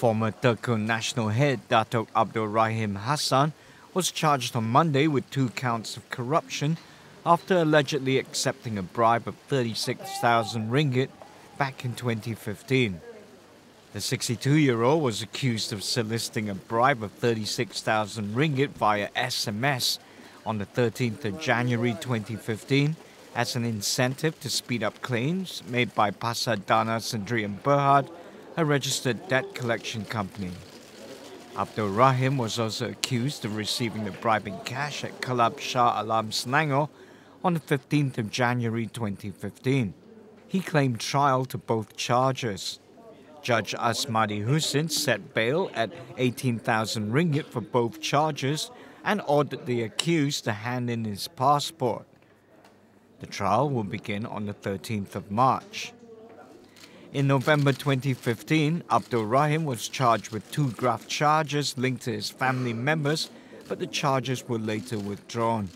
Former Tekun National head Datuk Abdul Rahim Hassan was charged on Monday with 2 counts of corruption after allegedly accepting a bribe of 36,000 ringgit back in 2015. The 62-year-old was accused of soliciting a bribe of 36,000 ringgit via SMS on the 13th of January 2015 as an incentive to speed up claims made by Pasadana Sdn Bhd, a registered debt collection company. Abdul Rahim was also accused of receiving the bribe in cash at Kelab Shah Alam Selangor on the 15th of January 2015. He claimed trial to both charges. Judge Asmadi Hussin set bail at 18,000 ringgit for both charges and ordered the accused to hand in his passport. The trial will begin on the 13th of March. In November 2015, Abdul Rahim was charged with 2 graft charges linked to his family members, but the charges were later withdrawn.